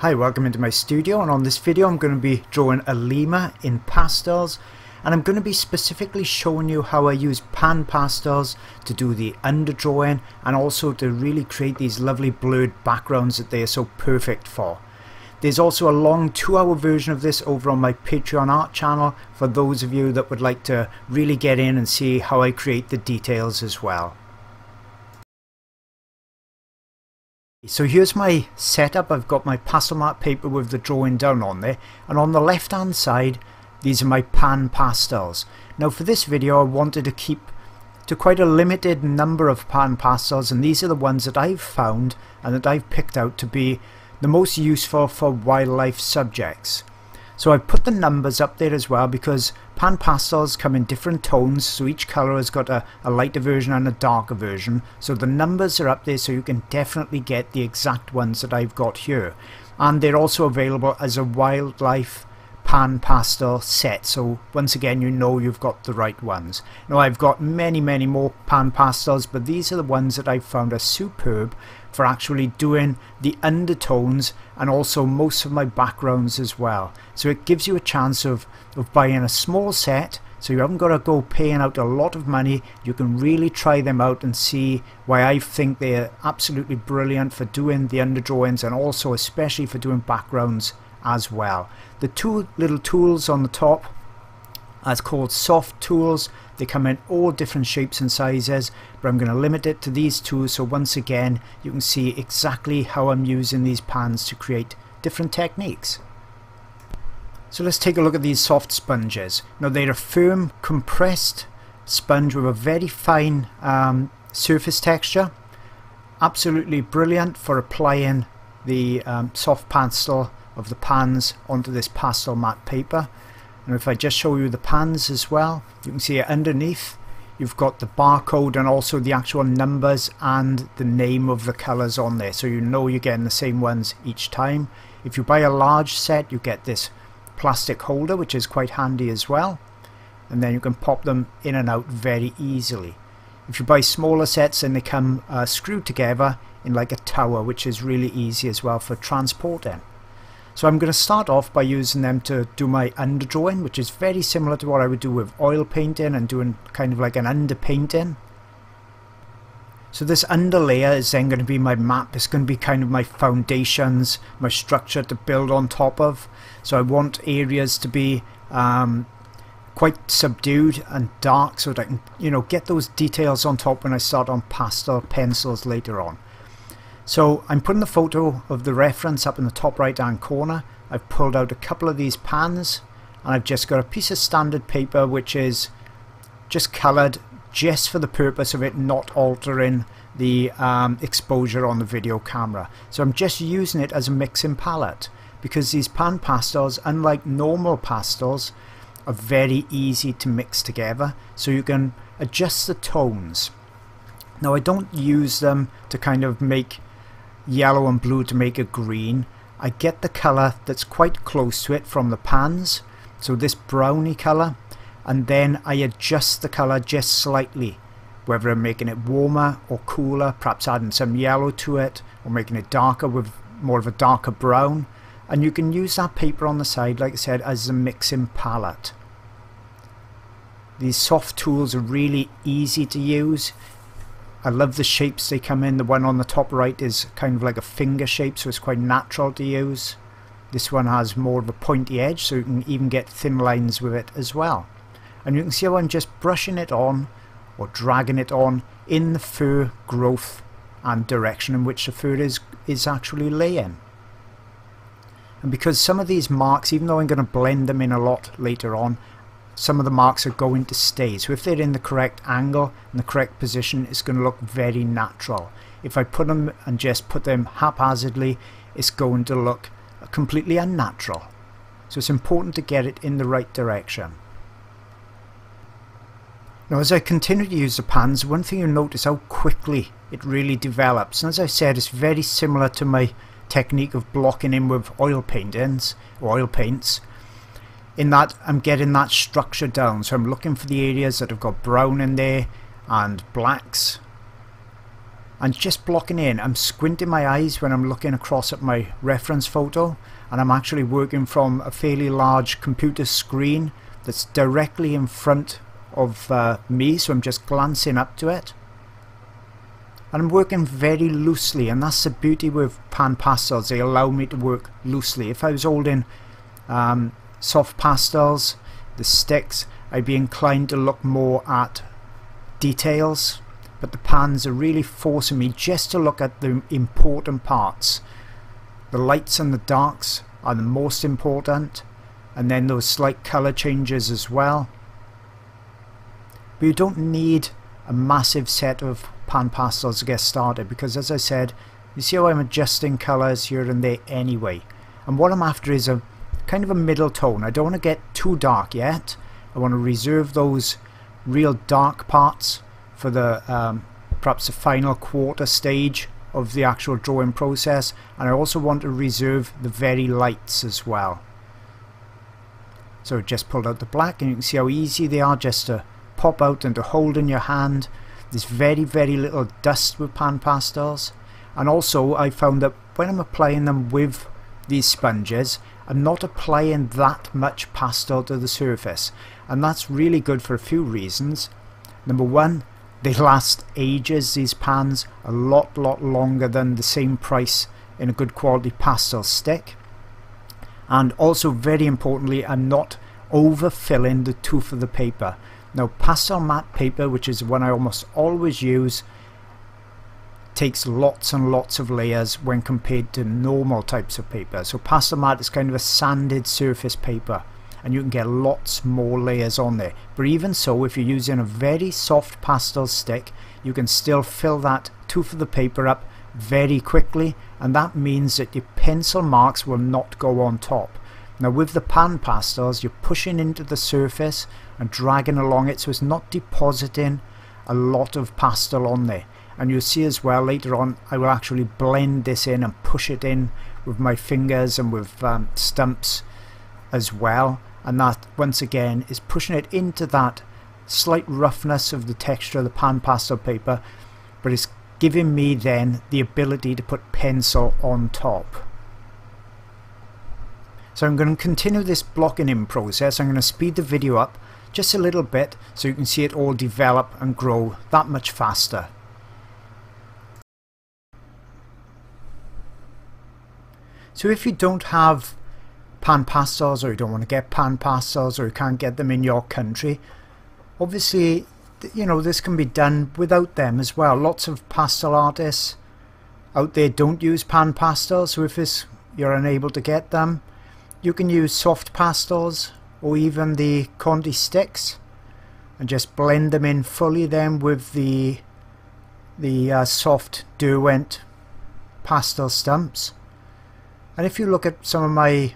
Hi, welcome into my studio, and on this video I'm going to be drawing a lemur in pastels, and I'm going to be specifically showing you how I use pan pastels to do the underdrawing and also to really create these lovely blurred backgrounds that they are so perfect for. There's also a long 2-hour version of this over on my Patreon art channel for those of you that would like to really get in and see how I create the details as well. So here's my setup. I've got my pastelmat paper with the drawing down on there, and on the left hand side these are my pan pastels. Now for this video I wanted to keep to quite a limited number of pan pastels, and these are the ones that I've found and that I've picked out to be the most useful for wildlife subjects. So I've put the numbers up there as well because pan pastels come in different tones, so each colour has got a lighter version and a darker version. So the numbers are up there so you can definitely get the exact ones that I've got here. And they're also available as a wildlife pan pastel set, so once again you know you've got the right ones. Now I've got many more pan pastels, but these are the ones that I've found are superb for actually doing the undertones and also most of my backgrounds as well. So it gives you a chance of buying a small set, so you haven't got to go paying out a lot of money. You can really try them out and see why I think they're absolutely brilliant for doing the underdrawings and also especially for doing backgrounds as well. The two little tools on the top are called soft tools. They come in all different shapes and sizes, but I'm going to limit it to these two, so once again you can see exactly how I'm using these pans to create different techniques. So let's take a look at these soft sponges. Now they're a firm compressed sponge with a very fine surface texture, absolutely brilliant for applying the soft pastel of the pans onto this pastel matte paper. And if I just show you the pans as well, you can see underneath you've got the barcode and also the actual numbers and the name of the colours on there, so you know you're getting the same ones each time. If you buy a large set you get this plastic holder, which is quite handy as well, and then you can pop them in and out very easily. If you buy smaller sets then they come screwed together in like a tower, which is really easy as well for transporting. So I'm going to start off by using them to do my underdrawing, which is very similar to what I would do with oil painting and doing kind of like an underpainting. So this underlayer is then going to be my map. It's going to be kind of my foundations, my structure to build on top of. So I want areas to be quite subdued and dark so that I can, you know, get those details on top when I start on pastel pencils later on. So I'm putting the photo of the reference up in the top right hand corner. I've pulled out a couple of these pans and I've just got a piece of standard paper which is just coloured just for the purpose of it not altering the exposure on the video camera. So I'm just using it as a mixing palette because these pan pastels, unlike normal pastels, are very easy to mix together, so you can adjust the tones. Now I don't use them to kind of make yellow and blue to make a green. I get the colour that's quite close to it from the pans, so this browny colour, and then I adjust the colour just slightly, whether I'm making it warmer or cooler, perhaps adding some yellow to it or making it darker with more of a darker brown. And you can use that paper on the side, like I said, as a mixing palette. These soft tools are really easy to use. I love the shapes they come in. The one on the top right is kind of like a finger shape, so it's quite natural to use. This one has more of a pointy edge, so you can even get thin lines with it as well. And you can see how I'm just brushing it on or dragging it on in the fur growth and direction in which the fur is actually laying. And because some of these marks, even though I'm going to blend them in a lot later on, some of the marks are going to stay, so if they're in the correct angle and the correct position it's going to look very natural. If I put them and just put them haphazardly it's going to look completely unnatural, so it's important to get it in the right direction. Now as I continue to use the pans, one thing you'll notice how quickly it really develops, and as I said it's very similar to my technique of blocking in with oil paintings or oil paints, in that I'm getting that structure down. So I'm looking for the areas that have got brown in there and blacks, and just blocking in. I'm squinting my eyes when I'm looking across at my reference photo, and I'm actually working from a fairly large computer screen that's directly in front of me, so I'm just glancing up to it. And I'm working very loosely, and that's the beauty with Pan Pastels, they allow me to work loosely. If I was holding soft pastels, the sticks, I'd be inclined to look more at details, but the pans are really forcing me just to look at the important parts. The lights and the darks are the most important, and then those slight colour changes as well. But you don't need a massive set of pan pastels to get started, because as I said, you see how I'm adjusting colours here and there anyway, and what I'm after is a kind of a middle tone. I don't want to get too dark yet. I want to reserve those real dark parts for the perhaps the final quarter stage of the actual drawing process, and I also want to reserve the very lights as well. So I just pulled out the black, and you can see how easy they are just to pop out and to hold in your hand. There's very little dust with pan pastels, and also I found that when I'm applying them with these sponges, I'm not applying that much pastel to the surface, and that's really good for a few reasons. Number one, they last ages, these pans, a lot longer than the same price in a good quality pastel stick. And also very importantly, I'm not overfilling the tooth of the paper. Now, pastel mat paper, which is the one I almost always use, takes lots and lots of layers when compared to normal types of paper. So pastel mat is kind of a sanded surface paper, and you can get lots more layers on there. But even so, if you're using a very soft pastel stick, you can still fill that tooth of the paper up very quickly, and that means that your pencil marks will not go on top. Now with the pan pastels, you're pushing into the surface and dragging along it, so it's not depositing a lot of pastel on there. And you'll see as well later on, I will actually blend this in and push it in with my fingers and with stumps as well, and that once again is pushing it into that slight roughness of the texture of the pan pastel paper, but it's giving me then the ability to put pencil on top. So I'm going to continue this blocking in process. I'm going to speed the video up just a little bit so you can see it all develop and grow that much faster. So if you don't have pan pastels, or you don't want to get pan pastels, or you can't get them in your country, obviously, you know, this can be done without them as well. Lots of pastel artists out there don't use pan pastels, so if you're unable to get them, you can use soft pastels or even the Conti sticks and just blend them in fully then with the soft Derwent pastel stumps. And if you look at some of my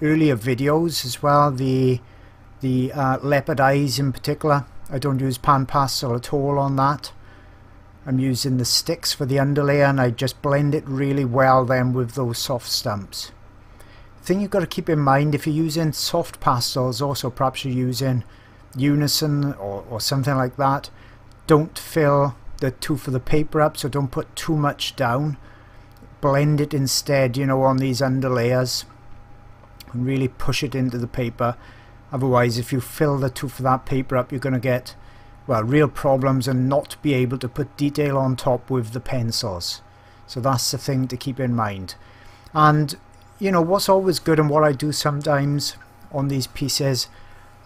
earlier videos as well, the leopard eyes in particular, I don't use pan pastel at all on that. I'm using the sticks for the underlayer, and I just blend it really well then with those soft stumps. The thing you've got to keep in mind, if you're using soft pastels, also perhaps you're using Unison or something like that, don't fill the tooth of the paper up, so don't put too much down. Blend it instead, you know, on these underlayers, and really push it into the paper. Otherwise, if you fill the tooth of that paper up, you're going to get, well, real problems and not be able to put detail on top with the pencils. So that's the thing to keep in mind. And you know what's always good, and what I do sometimes on these pieces,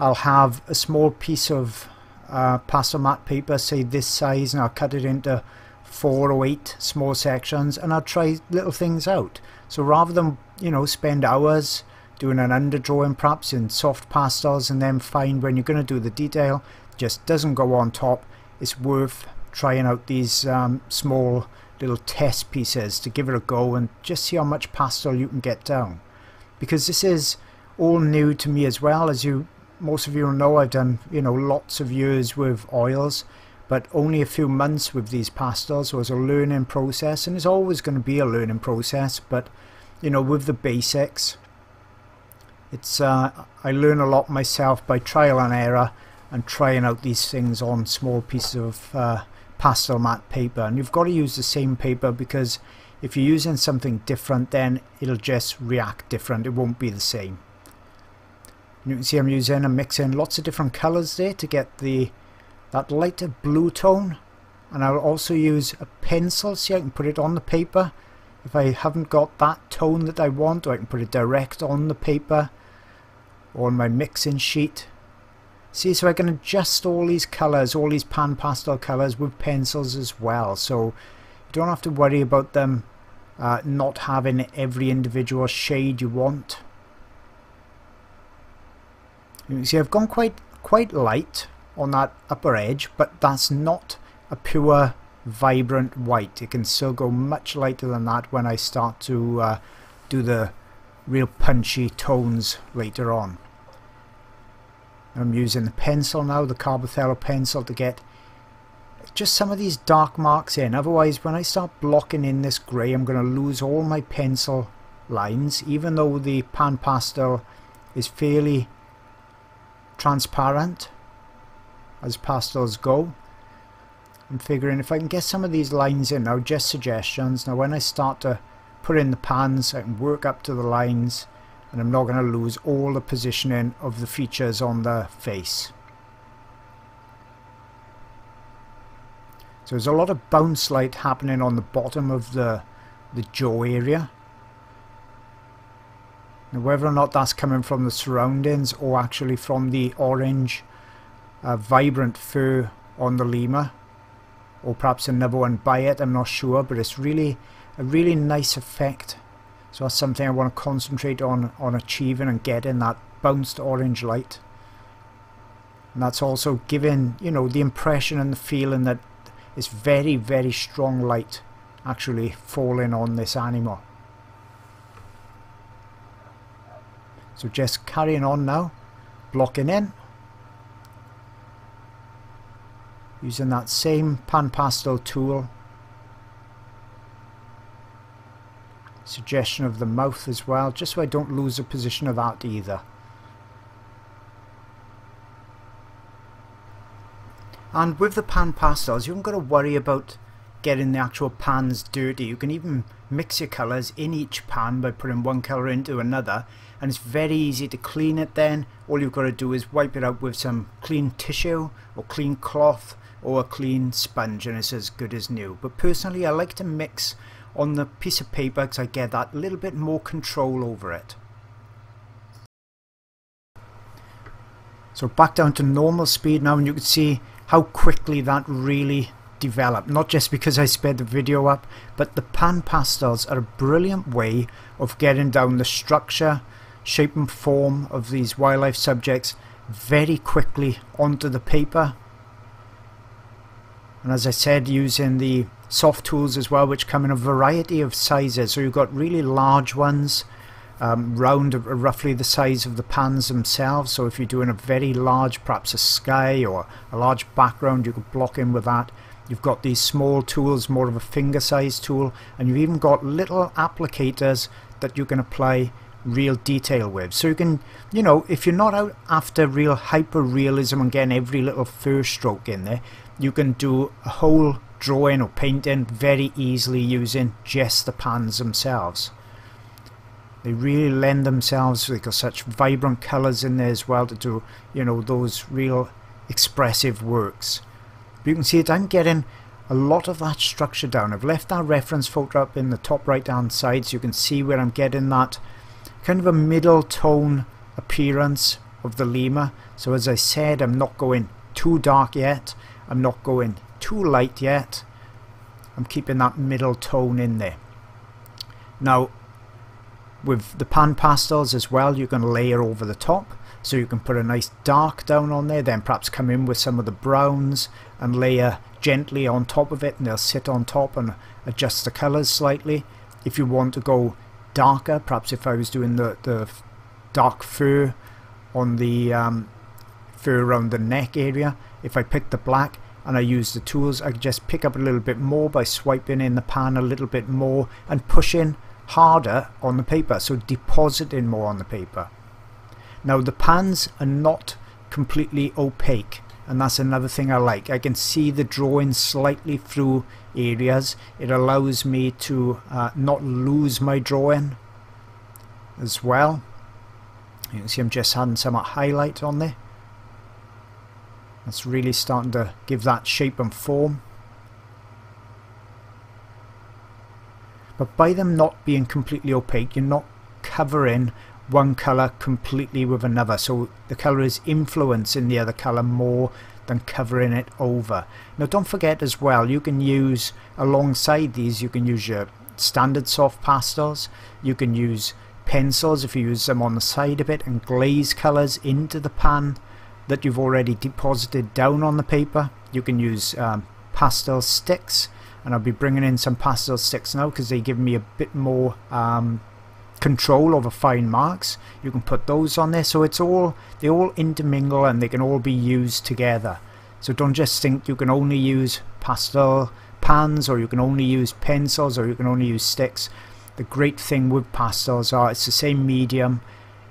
I'll have a small piece of pastel mat paper, say this size, and I'll cut it into 4 or 8 small sections, and I'll try little things out. So rather than, you know, spend hours doing an underdrawing perhaps in soft pastels and then find when you're going to do the detail just doesn't go on top, it's worth trying out these small little test pieces to give it a go and just see how much pastel you can get down, because this is all new to me as well. As you, most of you know, I've done, you know, lots of years with oils, but only a few months with these pastels, so it's a learning process, and it's always going to be a learning process. But you know, with the basics, it's I learn a lot myself by trial and error and trying out these things on small pieces of pastel mat paper, and you've got to use the same paper, because if you're using something different then it'll just react different, it won't be the same. And you can see I'm using and mixing lots of different colours there to get that lighter blue tone, and I'll also use a pencil, see I can put it on the paper if I haven't got that tone that I want, or I can put it direct on the paper or on my mixing sheet. See, so I can adjust all these colours, all these pan pastel colours with pencils as well, so you don't have to worry about them not having every individual shade you want. You can see I've gone quite light on that upper edge, but that's not a pure vibrant white. It can still go much lighter than that when I start to do the real punchy tones later on. I'm using the pencil now, the Carbothello pencil, to get just some of these dark marks in. Otherwise, when I start blocking in this grey, I'm going to lose all my pencil lines, even though the pan pastel is fairly transparent as pastels go. I'm figuring if I can get some of these lines in now, just suggestions. Now when I start to put in the pans, I can work up to the lines, and I'm not going to lose all the positioning of the features on the face. So there's a lot of bounce light happening on the bottom of the jaw area. Now whether or not that's coming from the surroundings or actually from the orange vibrant fur on the lemur, or perhaps another one by it, I'm not sure, but it's really a really nice effect. So that's something I want to concentrate on achieving and getting that bounced orange light. And that's also giving, you know, the impression and the feeling that it's very, very strong light actually falling on this animal. So just carrying on now, blocking in, using that same pan pastel tool. Suggestion of the mouth as well, just so I don't lose the position of that either. And with the pan pastels, you haven't got to worry about getting the actual pans dirty. You can even mix your colours in each pan by putting one colour into another, and it's very easy to clean it then. All you've got to do is wipe it out with some clean tissue or clean cloth or a clean sponge, and it's as good as new. But personally, I like to mix on the piece of paper because I get that little bit more control over it. So back down to normal speed now, and you can see how quickly that really developed. Not just because I sped the video up, but the pan pastels are a brilliant way of getting down the structure, shape and form of these wildlife subjects very quickly onto the paper. And as I said, using the soft tools as well, which come in a variety of sizes. So you've got really large ones, round, roughly the size of the pans themselves. So if you're doing a very large, perhaps a sky or a large background, you could block in with that. You've got these small tools, more of a finger size tool, and you've even got little applicators that you can apply real detail with. So you can, you know, if you're not out after real hyper realism and getting every little fur stroke in there, you can do a whole drawing or painting very easily using just the pans themselves. They really lend themselves, they've got such vibrant colours in there as well, to do, you know, those real expressive works. But you can see it, I'm getting a lot of that structure down. I've left that reference photo up in the top right hand side so you can see where I'm getting that kind of a middle tone appearance of the lemur. So as I said, I'm not going too dark yet, I'm not going too light yet, I'm keeping that middle tone in there. Now with the pan pastels as well, you can layer over the top, so you can put a nice dark down on there, then perhaps come in with some of the browns and layer gently on top of it, and they'll sit on top and adjust the colours slightly if you want to go darker. Perhaps if I was doing the dark fur on the fur around the neck area, if I picked the black and I use the tools, I just pick up a little bit more by swiping in the pan a little bit more and pushing harder on the paper, so depositing more on the paper. Now the pans are not completely opaque, and that's another thing I like. I can see the drawing slightly through areas. It allows me to not lose my drawing as well. You can see I'm just adding some highlight on there. That's really starting to give that shape and form. But by them not being completely opaque, you're not covering one colour completely with another, so the colour is influencing the other colour more than covering it over. Now don't forget as well, you can use, alongside these, you can use your standard soft pastels, you can use pencils if you use them on the side of it, and glaze colours into the pan that you've already deposited down on the paper. You can use pastel sticks, and I'll be bringing in some pastel sticks now because they give me a bit more control over fine marks. You can put those on there, so it's all, they all intermingle and they can all be used together. So don't just think you can only use pastel pans, or you can only use pencils, or you can only use sticks. The great thing with pastels are it's the same medium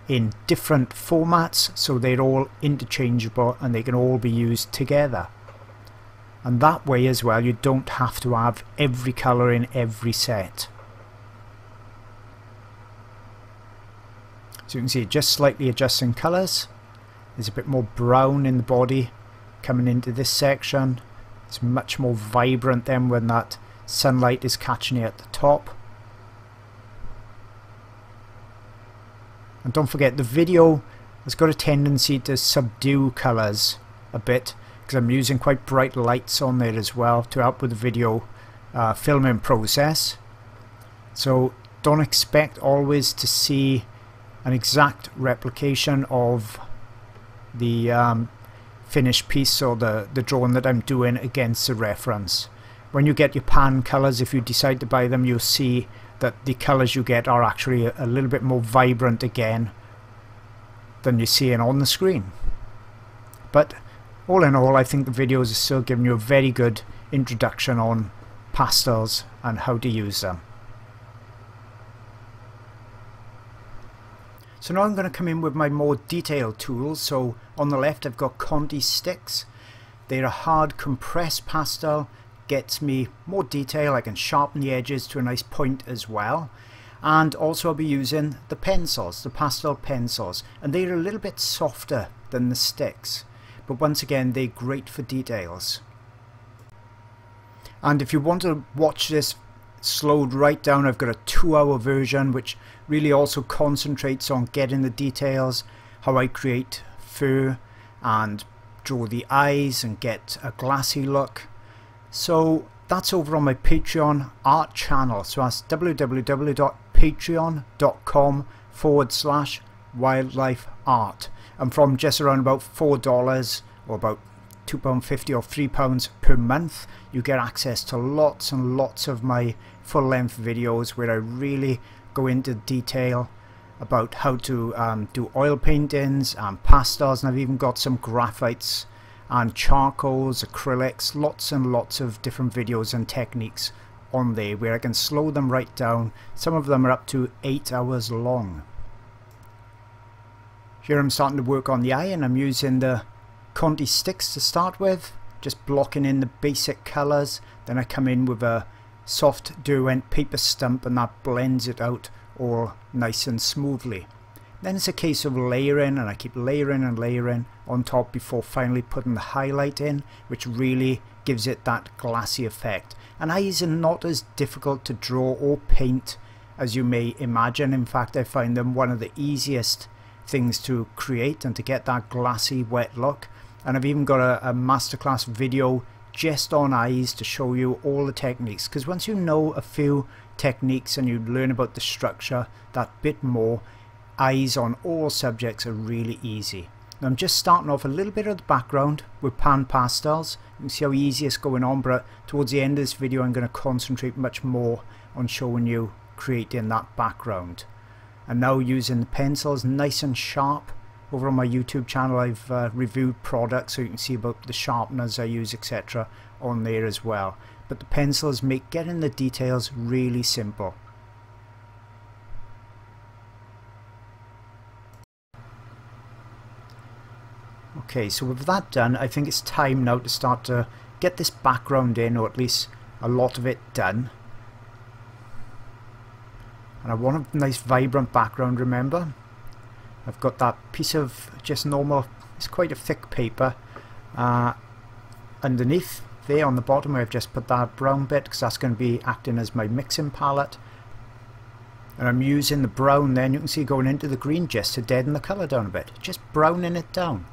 in different formats, so they're all interchangeable and they can all be used together. And that way as well, you don't have to have every colour in every set. So you can see just slightly adjusting colours. There's a bit more brown in the body coming into this section. It's much more vibrant then when that sunlight is catching it at the top. And don't forget, the video has got a tendency to subdue colours a bit because I'm using quite bright lights on there as well to help with the video filming process. So don't expect always to see an exact replication of the finished piece or the drawing that I'm doing against the reference. When you get your pan colours, if you decide to buy them, you'll see that the colours you get are actually a little bit more vibrant again than you're seeing on the screen. But all in all, I think the videos are still giving you a very good introduction on pastels and how to use them. So now I'm going to come in with my more detailed tools. So on the left I've got Conti sticks. They're a hard compressed pastel, gets me more detail. I can sharpen the edges to a nice point as well. And also I'll be using the pencils, the pastel pencils, and they're a little bit softer than the sticks, but once again they're great for details. And if you want to watch this slowed right down, I've got a 2-hour version which really also concentrates on getting the details, how I create fur and draw the eyes and get a glassy look. So that's over on my Patreon art channel, so that's www.patreon.com/wildlifeart, and from just around about $4 or about £2.50 or £3 per month, you get access to lots and lots of my full-length videos where I really go into detail about how to do oil paintings and pastels, and I've even got some graphites and charcoals, acrylics, lots and lots of different videos and techniques on there where I can slow them right down. Some of them are up to 8 hours long. Here I'm starting to work on the eye, and I'm using the Conti sticks to start with, just blocking in the basic colours. Then I come in with a soft Derwent paper stump, and that blends it out all nice and smoothly. Then it's a case of layering, and I keep layering and layering on top before finally putting the highlight in, which really gives it that glassy effect. And eyes are not as difficult to draw or paint as you may imagine. In fact, I find them one of the easiest things to create and to get that glassy wet look. And I've even got a masterclass video just on eyes to show you all the techniques, because once you know a few techniques and you learn about the structure that bit more, eyes on all subjects are really easy. Now I'm just starting off a little bit of the background with pan pastels. You can see how easy it's going on, but towards the end of this video I'm going to concentrate much more on showing you creating that background. And now using the pencils nice and sharp. Over on my YouTube channel I've reviewed products, so you can see about the sharpeners I use, etc. on there as well. But the pencils make getting the details really simple. Okay, so with that done, I think it's time now to start to get this background in, or at least a lot of it done. And I want a nice vibrant background, remember? I've got that piece of just normal, it's quite a thick paper underneath there on the bottom where I've just put that brown bit, because that's going to be acting as my mixing palette. And I'm using the brown then, you can see going into the green just to deaden the colour down a bit. Just browning it down.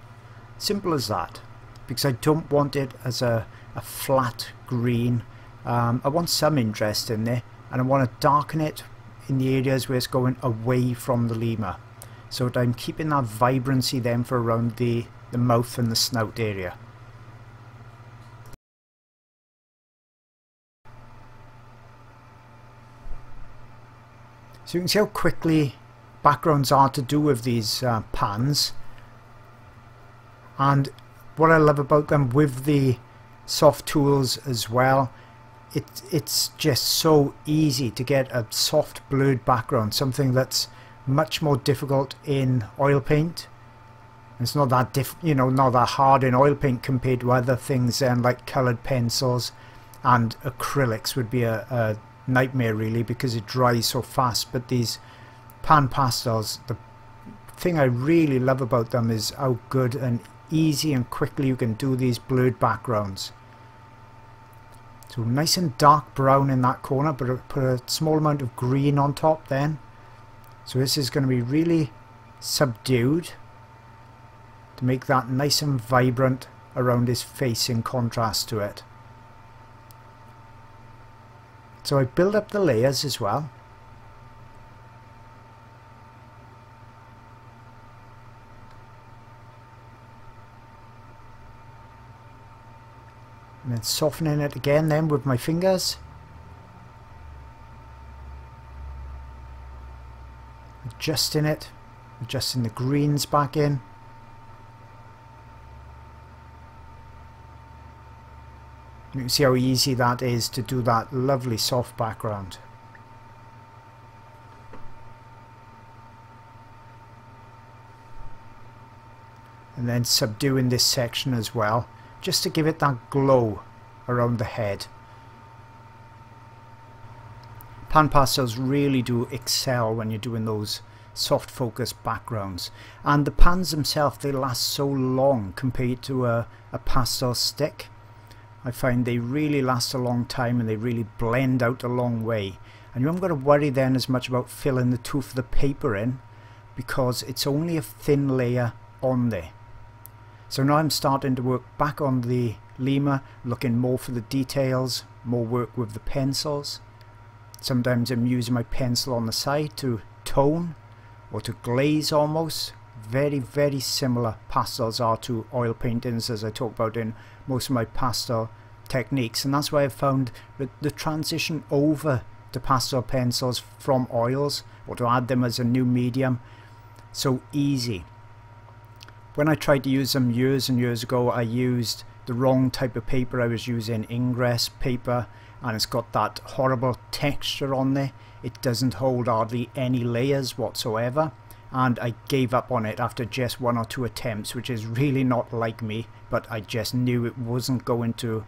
Simple as that. Because I don't want it as a flat green. I want some interest in there, and I want to darken it in the areas where it's going away from the lemur. So that I'm keeping that vibrancy then for around the mouth and the snout area. So you can see how quickly backgrounds are to do with these pans, and what I love about them with the soft tools as well, it's just so easy to get a soft blurred background, something that's much more difficult in oil paint. It's not that not that hard in oil paint compared to other things then, like coloured pencils and acrylics would be a nightmare really, because it dries so fast. But these pan pastels, the thing I really love about them is how good and easy and quickly you can do these blurred backgrounds. So nice and dark brown in that corner, but I put a small amount of green on top then, so this is going to be really subdued to make that nice and vibrant around his face in contrast to it. So I build up the layers as well. And then softening it again then with my fingers. Adjusting it, adjusting the greens back in. You can see how easy that is to do that lovely soft background. And then subduing this section as well, just to give it that glow around the head. Pan pastels really do excel when you're doing those soft focus backgrounds, and the pans themselves, they last so long compared to a pastel stick. I find they really last a long time, and they really blend out a long way, and you haven't got to worry then as much about filling the tooth of the paper in, because it's only a thin layer on there. So now I'm starting to work back on the lemur, looking more for the details, more work with the pencils. Sometimes I'm using my pencil on the side to tone or to glaze almost. Very, very similar pastels are to oil paintings, as I talk about in most of my pastel techniques, and that's why I've found that the transition over to pastel pencils from oils, or to add them as a new medium, so easy. When I tried to use them years and years ago, I used the wrong type of paper. I was using Ingress paper, and it's got that horrible texture on there. It doesn't hold hardly any layers whatsoever, and I gave up on it after just one or two attempts, which is really not like me, but I just knew it wasn't going to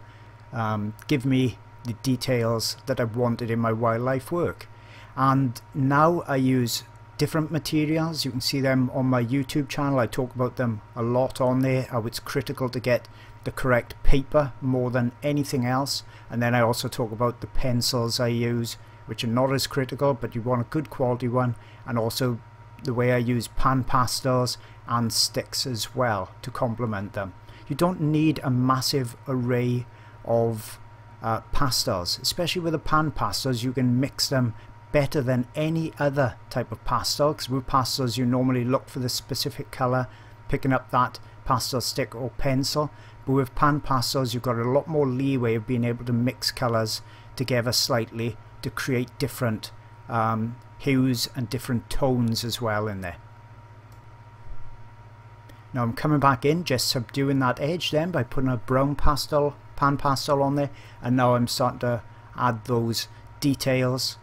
give me the details that I wanted in my wildlife work. And now I use different materials. You can see them on my YouTube channel. I talk about them a lot on there, how it's critical to get the correct paper more than anything else. And then I also talk about the pencils I use, which are not as critical, but you want a good quality one, and also the way I use pan pastels and sticks as well to complement them. You don't need a massive array of pastels, especially with the pan pastels. You can mix them better than any other type of pastel, because with pastels you normally look for the specific color, picking up that pastel stick or pencil, but with pan pastels you've got a lot more leeway of being able to mix colors together slightly to create different hues and different tones as well in there. Now I'm coming back in, just subduing that edge then by putting a brown pastel, pan pastel on there, and now I'm starting to add those details,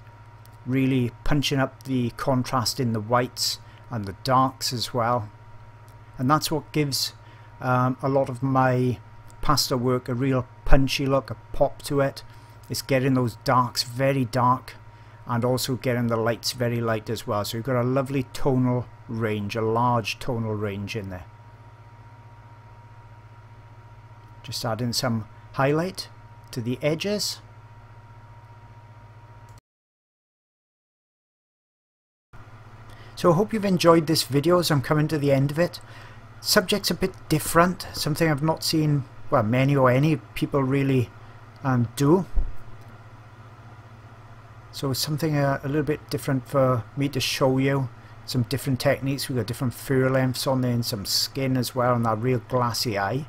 really punching up the contrast in the whites and the darks as well. And that's what gives A lot of my pasta work, a real punchy look, a pop to it. It's getting those darks very dark and also getting the lights very light as well. So you've got a lovely tonal range, a large tonal range in there. Just add in some highlight to the edges. So I hope you've enjoyed this video as I'm coming to the end of it. Subject's a bit different, something I've not seen, well, many or any people really do. So something a little bit different for me to show you. Some different techniques. We've got different fur lengths on there and some skin as well, and that real glassy eye.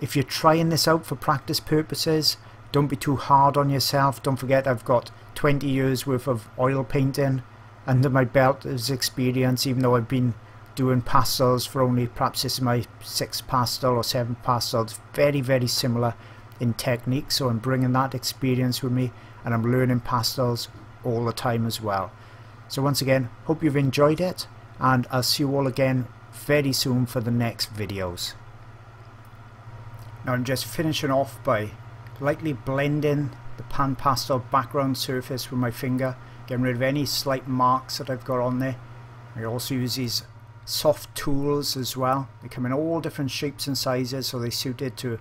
If you're trying this out for practice purposes, don't be too hard on yourself. Don't forget I've got 20 years worth of oil painting under my belt as experience, even though I've been doing pastels for only, perhaps this is my 6th pastel or 7th pastel. It's very, very similar in technique, so I'm bringing that experience with me, and I'm learning pastels all the time as well. So once again, hope you've enjoyed it, and I'll see you all again very soon for the next videos. Now I'm just finishing off by lightly blending the pan pastel background surface with my finger, getting rid of any slight marks that I've got on there. I also use these soft tools as well. They come in all different shapes and sizes, so they're suited to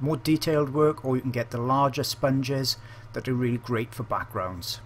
more detailed work, or you can get the larger sponges that are really great for backgrounds.